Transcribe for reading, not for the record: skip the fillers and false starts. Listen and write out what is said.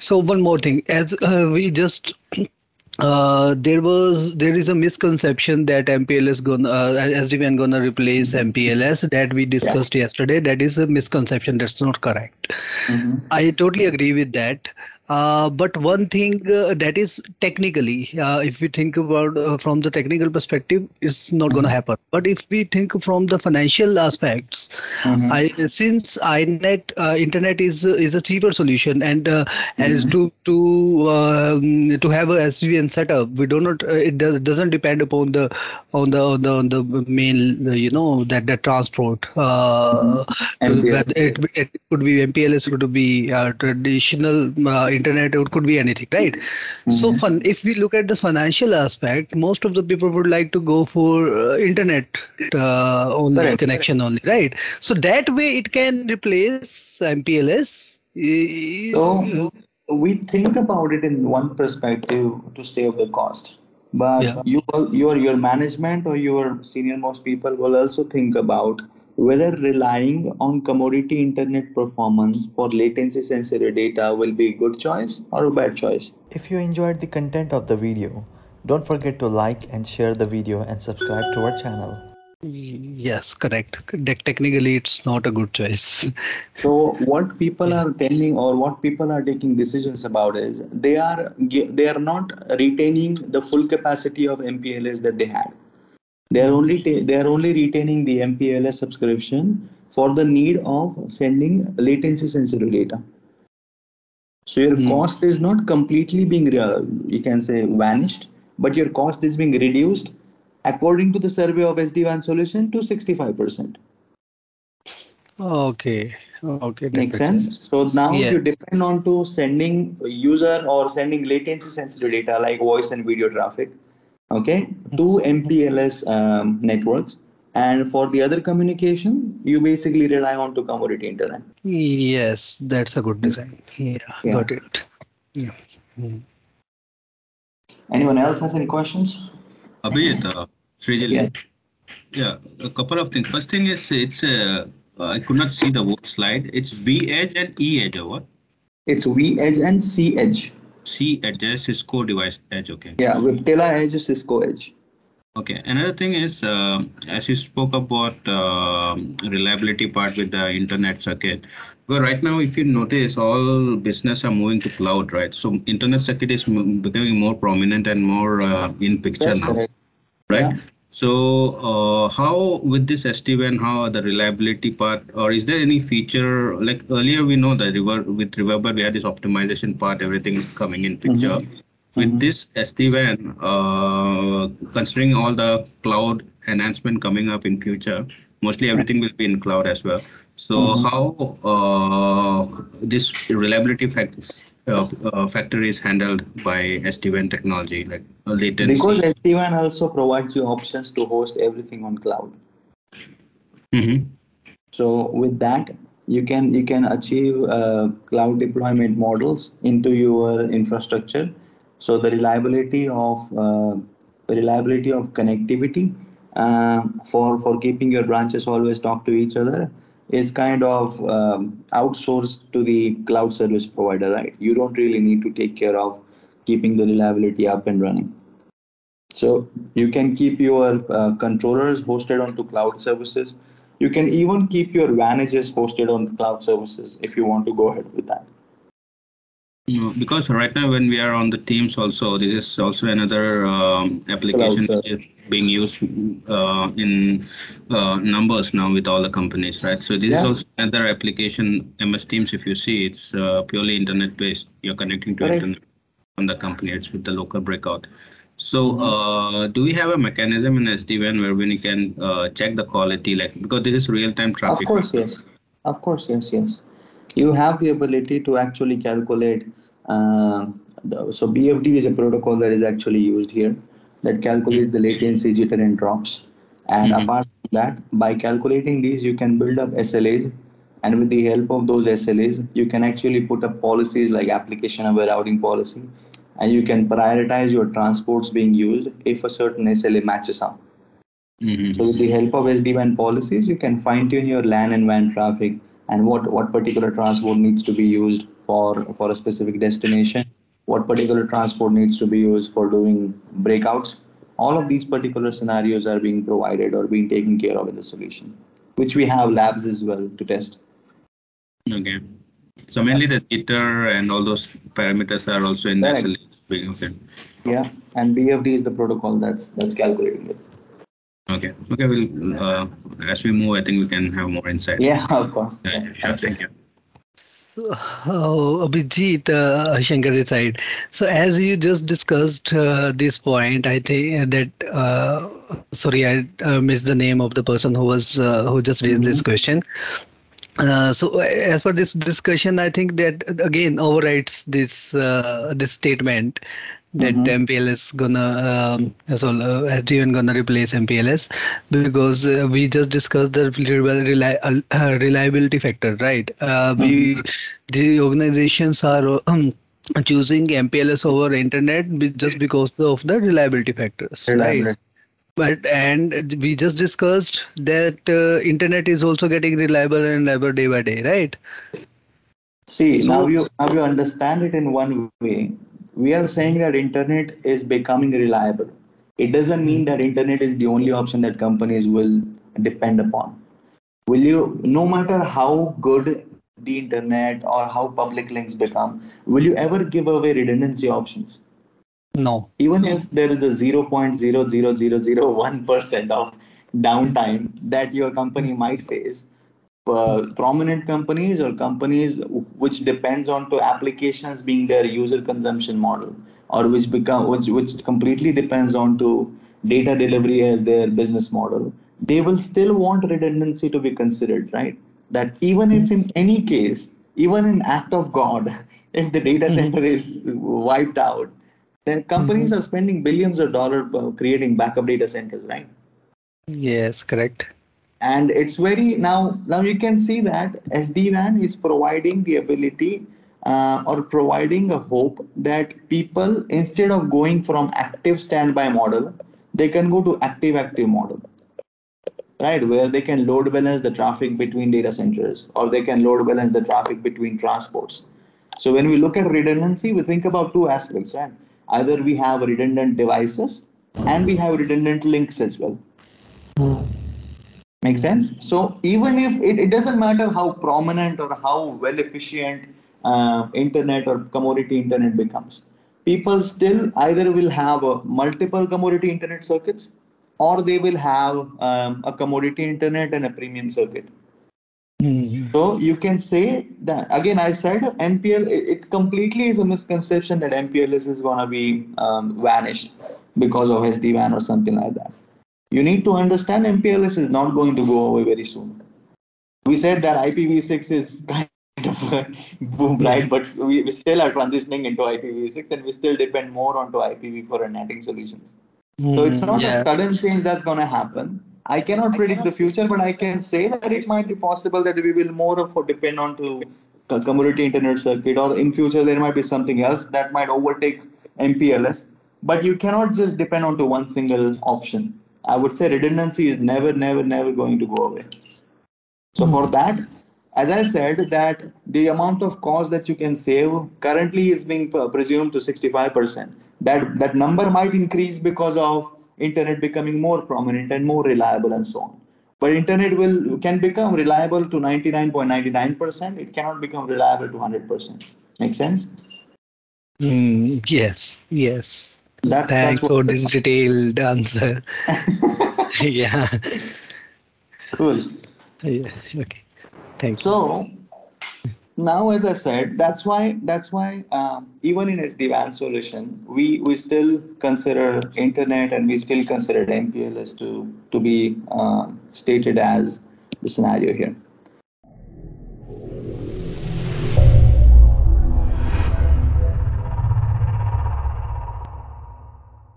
So one more thing, as we just there is a misconception that MPLS SD-WAN gonna replace MPLS that we discussed yesterday. That is a misconception. That's not correct. Mm-hmm. I totally agree with that. But one thing that is technically, if we think about from the technical perspective, it's not going to happen. But if we think from the financial aspects, since internet is a cheaper solution, and as to have a SVN setup, we do not it doesn't depend upon the main the transport. It could be MPLS, it could be traditional internet, it could be anything, right? So if we look at the financial aspect, most of the people would like to go for internet only connection only, right? So that way it can replace MPLS. So we think about it in one perspective to save the cost, but your management or your senior most people will also think about whether relying on commodity internet performance for latency sensitive data will be a good choice or a bad choice. If you enjoyed the content of the video, don't forget to like and share the video and subscribe to our channel. Yes, correct. Technically, it's not a good choice. So what people are telling or what people are taking decisions about is they are not retaining the full capacity of MPLS that they had. They are only retaining the MPLS subscription for the need of sending latency sensitive data. So your cost is not completely being, you can say, vanished, but your cost is being reduced according to the survey of SD-WAN solution to 65%. Okay. Makes sense. So now you depend on to sending user or sending latency sensitive data like voice and video traffic. Okay, to MPLS networks, and for the other communication, you basically rely on to commodity internet. Yes, that's a good design. Yeah. Got it. Yeah. Anyone else has any questions? Abhijit, Srijali. Yeah, a couple of things. First thing is I could not see the word slide. It's vEdge and E edge, or what? It's vEdge and C edge. C edge, Cisco device edge, okay. Yeah, Viptela edge, Cisco edge. Okay, another thing is, as you spoke about reliability part with the internet circuit, well, right now, if you notice, all business are moving to cloud, right? So internet circuit is becoming more prominent and more in picture now, right? Yeah. So how with this SD-WAN, how the reliability part, or is there any feature, like earlier we know that with Reverber we had this optimization part, everything is coming in picture. With this SD-WAN, considering all the cloud enhancement coming up in future, mostly everything will be in cloud as well. So how this reliability factor is handled by SD-WAN technology, like latency? Because SD-WAN also provides you options to host everything on cloud. So with that, you can achieve cloud deployment models into your infrastructure. So the reliability of connectivity for keeping your branches always talk to each other is kind of outsourced to the cloud service provider, right? You don't really need to take care of keeping the reliability up and running. So you can keep your controllers hosted onto cloud services. You can even keep your WAN edges hosted on cloud services if you want to go ahead with that. Because right now when we are on the Teams also, this is also another application that is being used in numbers now with all the companies, right? So this is also another application, MS Teams, if you see, it's purely internet based. You're connecting to internet on the company, it's with the local breakout. So do we have a mechanism in SD-WAN where we can check the quality, like, because this is real-time traffic? Of course, yes. You have the ability to actually calculate, so BFD is a protocol that is actually used here that calculates the latency, jitter and drops. And apart from that, by calculating these, you can build up SLAs, and with the help of those SLAs, you can actually put up policies like application aware routing policy, and you can prioritize your transports being used if a certain SLA matches up. So with the help of SD-WAN policies, you can fine tune your LAN and WAN traffic and what particular transport needs to be used for a specific destination, what particular transport needs to be used for doing breakouts. All of these particular scenarios are being provided or being taken care of in the solution, which we have labs as well to test. Okay. So mainly the jitter and all those parameters are also in the SLA. Okay. Yeah, and BFD is the protocol that's calculating it. Okay. Okay. We'll as we move, I think we can have more insight. Yeah, of course. Sure. Thank you. Abhijit, Shankar this side. So as you just discussed this point, I think that sorry, I missed the name of the person who was who just raised this question. So as per this discussion, I think that again overrides this this statement that MPLS gonna SD-WAN gonna replace MPLS, because we just discussed the reliability factor, right? The organizations are choosing MPLS over internet just because of the reliability factors, right? But and we just discussed that internet is also getting reliable and reliable day by day, right? See, so, now you understand it in one way. We are saying that internet is becoming reliable. It doesn't mean that internet is the only option that companies will depend upon. Will you, no matter how good the internet or how public links become, will you ever give away redundancy options? No. Even if there is a 0.00001% of downtime that your company might face, prominent companies or companies which depends on to applications being their user consumption model, or which completely depends on to data delivery as their business model, they will still want redundancy to be considered, right? That even if in any case, even in act of God, if the data center is wiped out, then companies are spending billions of dollars creating backup data centers, right? Yes, correct. And it's very, now you can see that SD-WAN is providing the ability or providing a hope that people, instead of going from active standby model, they can go to active model, right? Where they can load balance the traffic between data centers, or they can load balance the traffic between transports. So when we look at redundancy, we think about two aspects, right? Either we have redundant devices and we have redundant links as well. Make sense? So even if it doesn't matter how prominent or how well efficient internet or commodity internet becomes, people still either will have multiple commodity internet circuits, or they will have a commodity internet and a premium circuit. So you can say that, again, I said MPLS, it completely is a misconception that MPLS is going to be vanished because of SD-WAN or something like that. You need to understand MPLS is not going to go away very soon. We said that IPv6 is kind of a boom, right? But we still are transitioning into IPv6, and we still depend more onto IPv4 and netting solutions. So it's not a sudden change that's going to happen. I cannot predict the future, but I can say that it might be possible that we will more of depend on to commodity internet circuit, or in future there might be something else that might overtake MPLS. But you cannot just depend on to one single option. I would say redundancy is never going to go away. So for that, as I said, that the amount of cost that you can save currently is being presumed to 65%. That number might increase because of internet becoming more prominent and more reliable and so on. But internet can become reliable to 99.99%. It cannot become reliable to 100%. Make sense? Yes. Yes. Thanks for this detailed answer. Yeah. Cool. Yeah. Okay. Thanks. So now, as I said, that's why even in SD-WAN solution, we still consider internet and we still consider MPLS to be stated as the scenario here.